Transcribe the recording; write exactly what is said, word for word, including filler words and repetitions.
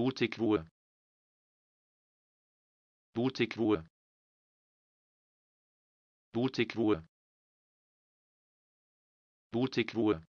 Boutique-Ruhe. Boutique-Ruhe. Boutique-Ruhe. Boutique-Ruhe.